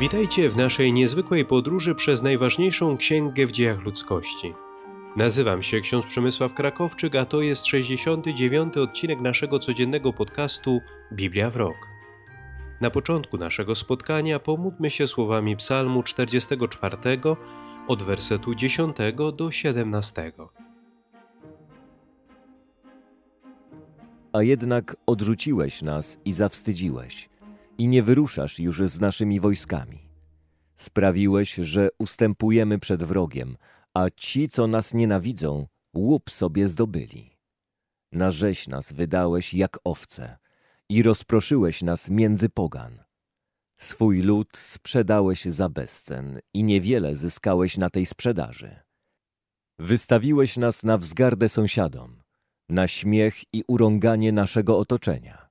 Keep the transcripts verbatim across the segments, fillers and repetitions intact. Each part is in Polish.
Witajcie w naszej niezwykłej podróży przez najważniejszą księgę w dziejach ludzkości. Nazywam się ksiądz Przemysław Krakowczyk, a to jest sześćdziesiąty dziewiąty odcinek naszego codziennego podcastu Biblia w rok. Na początku naszego spotkania pomódlmy się słowami Psalmu czterdziestego czwartego od wersetu dziesiątego do siedemnastego. A jednak odrzuciłeś nas i zawstydziłeś, i nie wyruszasz już z naszymi wojskami. Sprawiłeś, że ustępujemy przed wrogiem, a ci, co nas nienawidzą, łup sobie zdobyli. Na rzeź nas wydałeś jak owce i rozproszyłeś nas między pogan. Swój lud sprzedałeś za bezcen i niewiele zyskałeś na tej sprzedaży. Wystawiłeś nas na wzgardę sąsiadom, na śmiech i urąganie naszego otoczenia.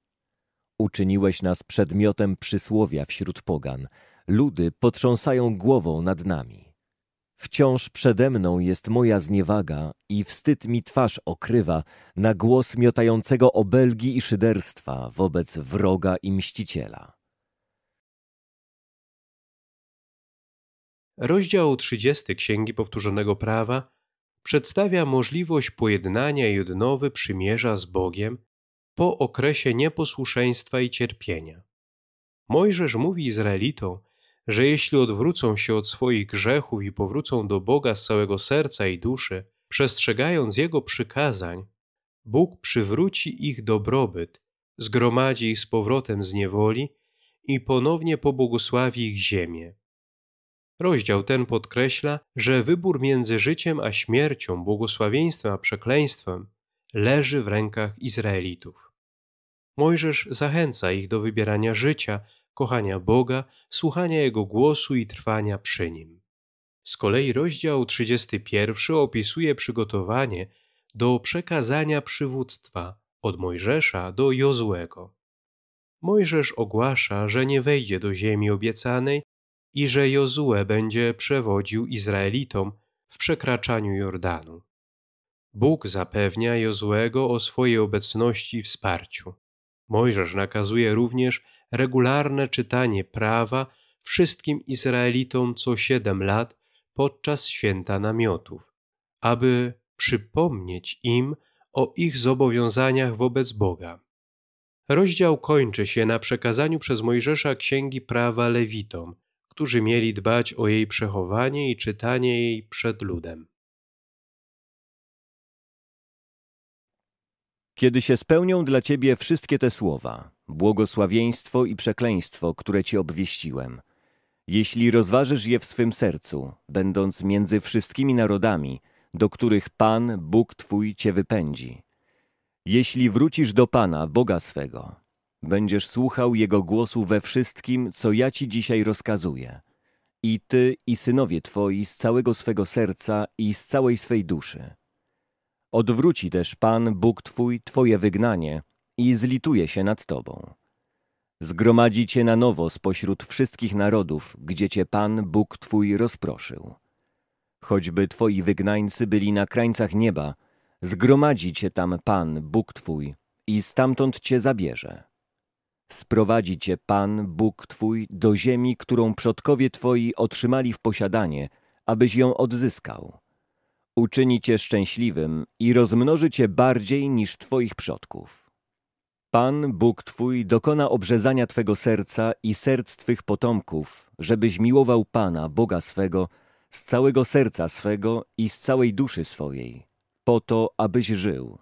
Uczyniłeś nas przedmiotem przysłowia wśród pogan. Ludy potrząsają głową nad nami. Wciąż przede mną jest moja zniewaga i wstyd mi twarz okrywa na głos miotającego obelgi i szyderstwa wobec wroga i mściciela. Rozdział trzydziesty Księgi Powtórzonego Prawa przedstawia możliwość pojednania i odnowy przymierza z Bogiem po okresie nieposłuszeństwa i cierpienia. Mojżesz mówi Izraelitom, że jeśli odwrócą się od swoich grzechów i powrócą do Boga z całego serca i duszy, przestrzegając Jego przykazań, Bóg przywróci ich dobrobyt, zgromadzi ich z powrotem z niewoli i ponownie pobłogosławi ich ziemię. Rozdział ten podkreśla, że wybór między życiem a śmiercią, błogosławieństwem a przekleństwem leży w rękach Izraelitów. Mojżesz zachęca ich do wybierania życia, kochania Boga, słuchania Jego głosu i trwania przy Nim. Z kolei rozdział trzydziesty pierwszy opisuje przygotowanie do przekazania przywództwa od Mojżesza do Jozuego. Mojżesz ogłasza, że nie wejdzie do ziemi obiecanej i że Jozue będzie przewodził Izraelitom w przekraczaniu Jordanu. Bóg zapewnia Jozuego o swojej obecności i wsparciu. Mojżesz nakazuje również regularne czytanie prawa wszystkim Izraelitom co siedem lat podczas Święta Namiotów, aby przypomnieć im o ich zobowiązaniach wobec Boga. Rozdział kończy się na przekazaniu przez Mojżesza Księgi Prawa Lewitom, którzy mieli dbać o jej przechowanie i czytanie jej przed ludem. Kiedy się spełnią dla Ciebie wszystkie te słowa, błogosławieństwo i przekleństwo, które Ci obwieściłem, jeśli rozważysz je w swym sercu, będąc między wszystkimi narodami, do których Pan, Bóg Twój Cię wypędzi, jeśli wrócisz do Pana, Boga swego, będziesz słuchał Jego głosu we wszystkim, co ja Ci dzisiaj rozkazuję, i Ty, i synowie Twoi z całego swego serca i z całej swej duszy. Odwróci też Pan, Bóg Twój, Twoje wygnanie i zlituje się nad Tobą. Zgromadzi Cię na nowo spośród wszystkich narodów, gdzie Cię Pan, Bóg Twój rozproszył. Choćby Twoi wygnańcy byli na krańcach nieba, zgromadzi Cię tam Pan, Bóg Twój i stamtąd Cię zabierze. Sprowadzi Cię Pan, Bóg Twój, do ziemi, którą przodkowie Twoi otrzymali w posiadanie, abyś ją odzyskał. Uczyni Cię szczęśliwym i rozmnoży Cię bardziej niż Twoich przodków. Pan, Bóg Twój, dokona obrzezania Twego serca i serc Twych potomków, żebyś miłował Pana, Boga swego, z całego serca swego i z całej duszy swojej, po to, abyś żył.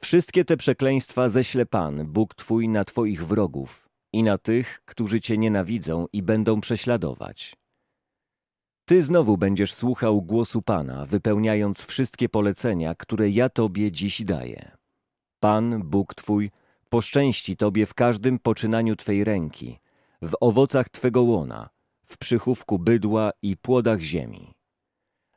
Wszystkie te przekleństwa ześle Pan, Bóg Twój, na Twoich wrogów i na tych, którzy Cię nienawidzą i będą prześladować. Ty znowu będziesz słuchał głosu Pana, wypełniając wszystkie polecenia, które ja Tobie dziś daję. Pan, Bóg Twój, poszczęści Tobie w każdym poczynaniu Twej ręki, w owocach Twego łona, w przychówku bydła i płodach ziemi.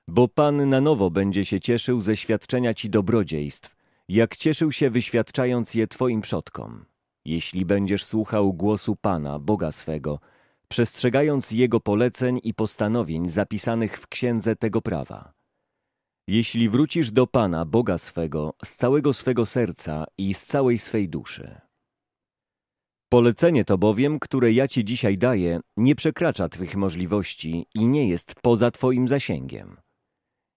Bo Pan na nowo będzie się cieszył ze świadczenia Ci dobrodziejstw, jak cieszył się wyświadczając je Twoim przodkom, jeśli będziesz słuchał głosu Pana, Boga swego, przestrzegając Jego poleceń i postanowień zapisanych w księdze tego prawa. Jeśli wrócisz do Pana, Boga swego, z całego swego serca i z całej swej duszy. Polecenie to bowiem, które ja ci dzisiaj daję, nie przekracza twych możliwości i nie jest poza twoim zasięgiem.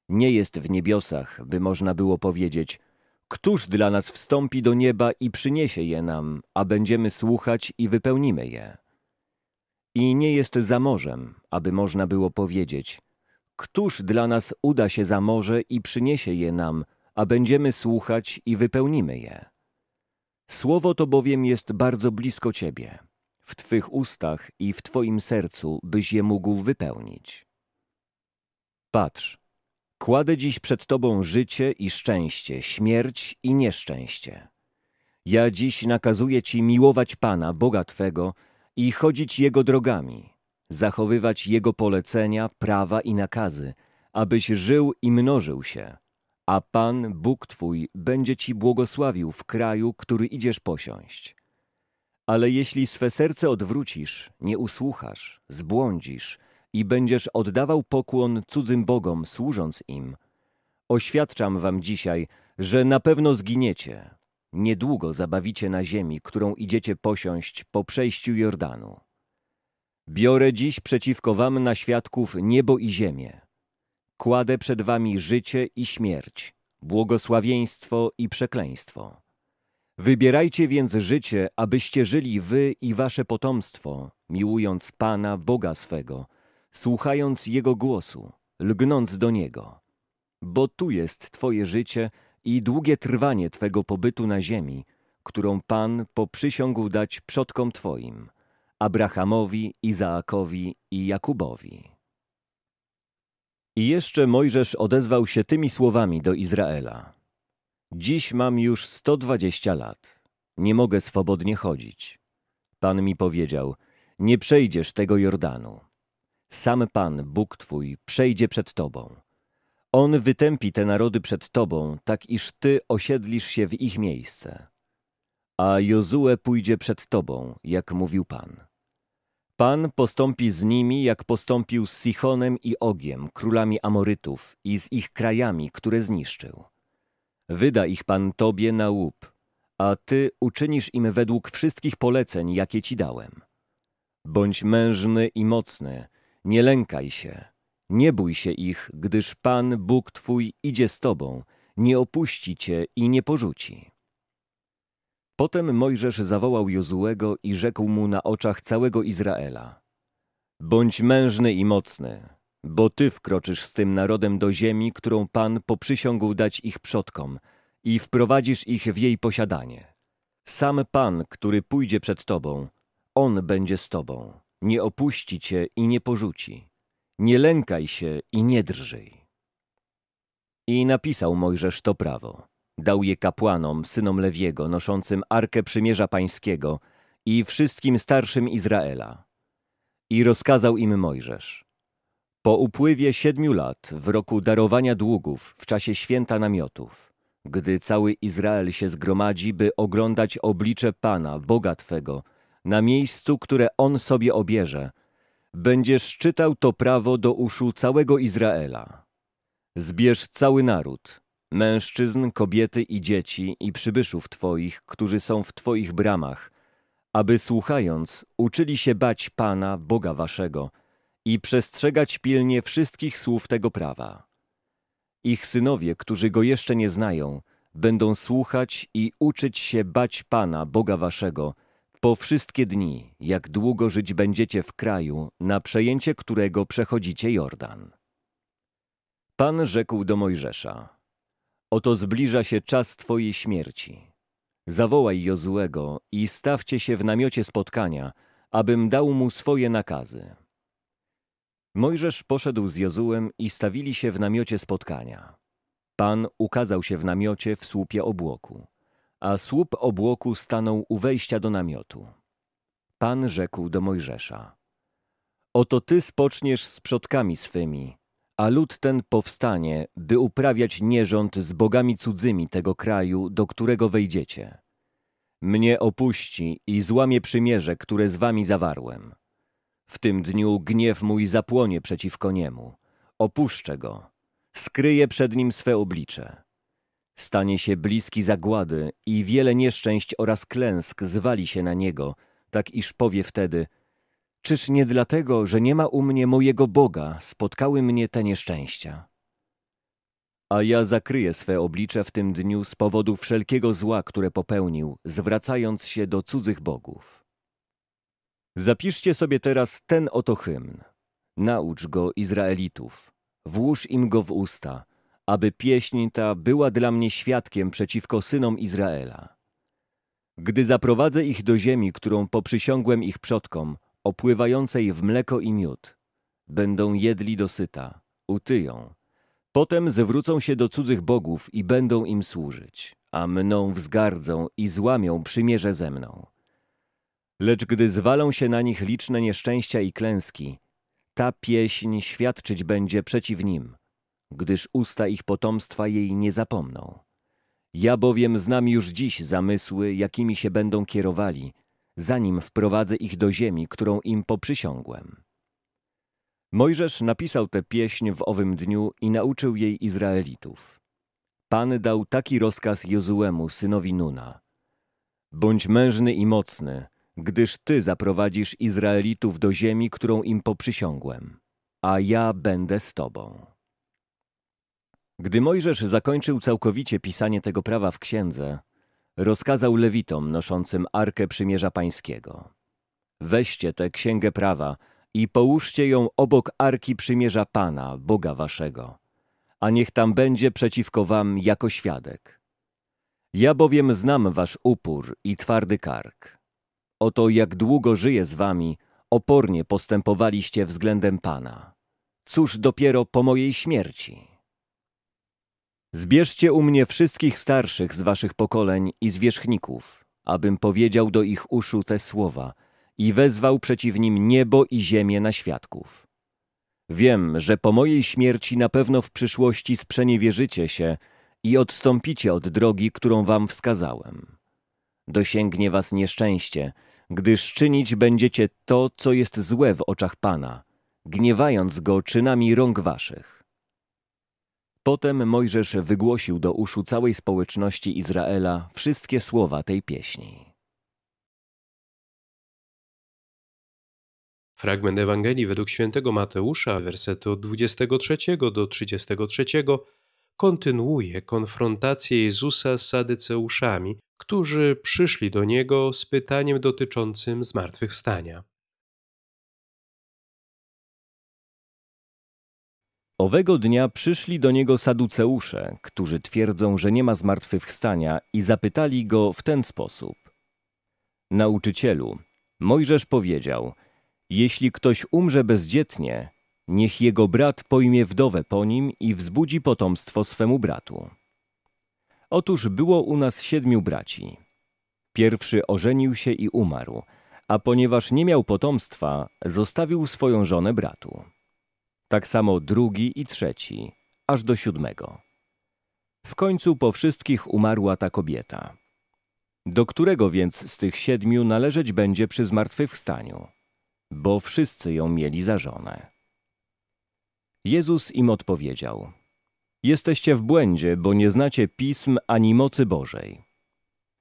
Nie jest w niebiosach, by można było powiedzieć, któż dla nas wstąpi do nieba i przyniesie je nam, a będziemy słuchać i wypełnimy je. I nie jest za morzem, aby można było powiedzieć, któż dla nas uda się za morze i przyniesie je nam, a będziemy słuchać i wypełnimy je. Słowo to bowiem jest bardzo blisko ciebie, w twych ustach i w twoim sercu, byś je mógł wypełnić. Patrz, kładę dziś przed tobą życie i szczęście, śmierć i nieszczęście. Ja dziś nakazuję ci miłować Pana, Boga twego, i chodzić Jego drogami, zachowywać Jego polecenia, prawa i nakazy, abyś żył i mnożył się, a Pan, Bóg twój, będzie ci błogosławił w kraju, który idziesz posiąść. Ale jeśli swe serce odwrócisz, nie usłuchasz, zbłądzisz i będziesz oddawał pokłon cudzym bogom, służąc im, oświadczam wam dzisiaj, że na pewno zginiecie. Niedługo zabawicie na ziemi, którą idziecie posiąść po przejściu Jordanu. Biorę dziś przeciwko wam na świadków niebo i ziemię. Kładę przed wami życie i śmierć, błogosławieństwo i przekleństwo. Wybierajcie więc życie, abyście żyli wy i wasze potomstwo, miłując Pana, Boga swego, słuchając Jego głosu, lgnąc do Niego. Bo tu jest twoje życie i długie trwanie twego pobytu na ziemi, którą Pan poprzysiągł dać przodkom twoim, Abrahamowi, Izaakowi i Jakubowi. I jeszcze Mojżesz odezwał się tymi słowami do Izraela. Dziś mam już sto dwadzieścia lat. Nie mogę swobodnie chodzić. Pan mi powiedział, nie przejdziesz tego Jordanu. Sam Pan, Bóg twój, przejdzie przed tobą. On wytępi te narody przed tobą, tak iż ty osiedlisz się w ich miejsce. A Jozue pójdzie przed tobą, jak mówił Pan. Pan postąpi z nimi, jak postąpił z Sihonem i Ogiem, królami Amorytów i z ich krajami, które zniszczył. Wyda ich Pan tobie na łup, a ty uczynisz im według wszystkich poleceń, jakie ci dałem. Bądź mężny i mocny, nie lękaj się. Nie bój się ich, gdyż Pan, Bóg twój, idzie z tobą, nie opuści cię i nie porzuci. Potem Mojżesz zawołał Jozuego i rzekł mu na oczach całego Izraela. Bądź mężny i mocny, bo ty wkroczysz z tym narodem do ziemi, którą Pan poprzysiągł dać ich przodkom i wprowadzisz ich w jej posiadanie. Sam Pan, który pójdzie przed tobą, on będzie z tobą, nie opuści cię i nie porzuci. Nie lękaj się i nie drżyj. I napisał Mojżesz to prawo. Dał je kapłanom, synom Lewiego, noszącym Arkę Przymierza Pańskiego i wszystkim starszym Izraela. I rozkazał im Mojżesz. Po upływie siedmiu lat, w roku darowania długów, w czasie święta namiotów, gdy cały Izrael się zgromadzi, by oglądać oblicze Pana, Boga twego, na miejscu, które On sobie obierze, będziesz czytał to prawo do uszu całego Izraela. Zbierz cały naród, mężczyzn, kobiety i dzieci i przybyszów twoich, którzy są w twoich bramach, aby słuchając uczyli się bać Pana, Boga waszego i przestrzegać pilnie wszystkich słów tego prawa. Ich synowie, którzy go jeszcze nie znają, będą słuchać i uczyć się bać Pana, Boga waszego, po wszystkie dni, jak długo żyć będziecie w kraju, na przejęcie którego przechodzicie Jordan. Pan rzekł do Mojżesza, oto zbliża się czas twojej śmierci. Zawołaj Jozuego i stawcie się w namiocie spotkania, abym dał mu swoje nakazy. Mojżesz poszedł z Jozuem i stawili się w namiocie spotkania. Pan ukazał się w namiocie w słupie obłoku. A słup obłoku stanął u wejścia do namiotu. Pan rzekł do Mojżesza, oto ty spoczniesz z przodkami swymi, a lud ten powstanie, by uprawiać nierząd z bogami cudzymi tego kraju, do którego wejdziecie. Mnie opuści i złamie przymierze, które z wami zawarłem. W tym dniu gniew mój zapłonie przeciwko niemu. Opuszczę go, skryję przed nim swe oblicze. Stanie się bliski zagłady i wiele nieszczęść oraz klęsk zwali się na niego, tak iż powie wtedy: czyż nie dlatego, że nie ma u mnie mojego Boga, spotkały mnie te nieszczęścia? A ja zakryję swe oblicze w tym dniu z powodu wszelkiego zła, które popełnił, zwracając się do cudzych bogów. Zapiszcie sobie teraz ten oto hymn. Naucz go, Izraelitów, włóż im go w usta, aby pieśń ta była dla mnie świadkiem przeciwko synom Izraela. Gdy zaprowadzę ich do ziemi, którą poprzysiągłem ich przodkom, opływającej w mleko i miód, będą jedli dosyta, utyją. Potem zwrócą się do cudzych bogów i będą im służyć, a mną wzgardzą i złamią przymierze ze mną. Lecz gdy zwalą się na nich liczne nieszczęścia i klęski, ta pieśń świadczyć będzie przeciw nim, gdyż usta ich potomstwa jej nie zapomną. Ja bowiem znam już dziś zamysły, jakimi się będą kierowali, zanim wprowadzę ich do ziemi, którą im poprzysiągłem. Mojżesz napisał tę pieśń w owym dniu i nauczył jej Izraelitów. Pan dał taki rozkaz Jozuemu, synowi Nuna. Bądź mężny i mocny, gdyż ty zaprowadzisz Izraelitów do ziemi, którą im poprzysiągłem, a ja będę z tobą. Gdy Mojżesz zakończył całkowicie pisanie tego prawa w księdze, rozkazał lewitom noszącym Arkę Przymierza Pańskiego. Weźcie tę księgę prawa i połóżcie ją obok Arki Przymierza Pana, Boga waszego, a niech tam będzie przeciwko wam jako świadek. Ja bowiem znam wasz upór i twardy kark. Oto jak długo żyję z wami, opornie postępowaliście względem Pana. Cóż dopiero po mojej śmierci? Zbierzcie u mnie wszystkich starszych z waszych pokoleń i zwierzchników, abym powiedział do ich uszu te słowa i wezwał przeciw nim niebo i ziemię na świadków. Wiem, że po mojej śmierci na pewno w przyszłości sprzeniewierzycie się i odstąpicie od drogi, którą wam wskazałem. Dosięgnie was nieszczęście, gdyż czynić będziecie to, co jest złe w oczach Pana, gniewając Go czynami rąk waszych. Potem Mojżesz wygłosił do uszu całej społeczności Izraela wszystkie słowa tej pieśni. Fragment Ewangelii według św. Mateusza, wersety od dwudziestego trzeciego do trzydziestego trzeciego, kontynuuje konfrontację Jezusa z Saduceuszami, którzy przyszli do Niego z pytaniem dotyczącym zmartwychwstania. Owego dnia przyszli do niego Saduceusze, którzy twierdzą, że nie ma zmartwychwstania, i zapytali go w ten sposób. Nauczycielu, Mojżesz powiedział, jeśli ktoś umrze bezdzietnie, niech jego brat pojmie wdowę po nim i wzbudzi potomstwo swemu bratu. Otóż było u nas siedmiu braci. Pierwszy ożenił się i umarł, a ponieważ nie miał potomstwa, zostawił swoją żonę bratu. Tak samo drugi i trzeci, aż do siódmego. W końcu po wszystkich umarła ta kobieta. Do którego więc z tych siedmiu należeć będzie przy zmartwychwstaniu? Bo wszyscy ją mieli za żonę. Jezus im odpowiedział: jesteście w błędzie, bo nie znacie pism ani mocy Bożej.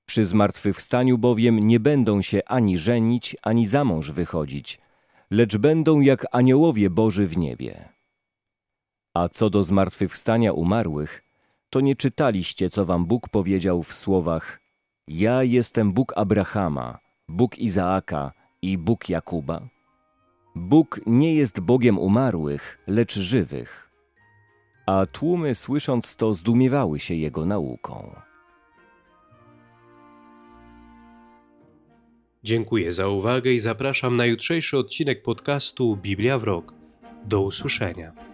Przy zmartwychwstaniu bowiem nie będą się ani żenić, ani za mąż wychodzić, lecz będą jak aniołowie Boży w niebie. A co do zmartwychwstania umarłych, to nie czytaliście, co wam Bóg powiedział w słowach: ja jestem Bóg Abrahama, Bóg Izaaka i Bóg Jakuba. Bóg nie jest Bogiem umarłych, lecz żywych. A tłumy, słysząc to, zdumiewały się jego nauką. Dziękuję za uwagę i zapraszam na jutrzejszy odcinek podcastu Biblia w rok. Do usłyszenia.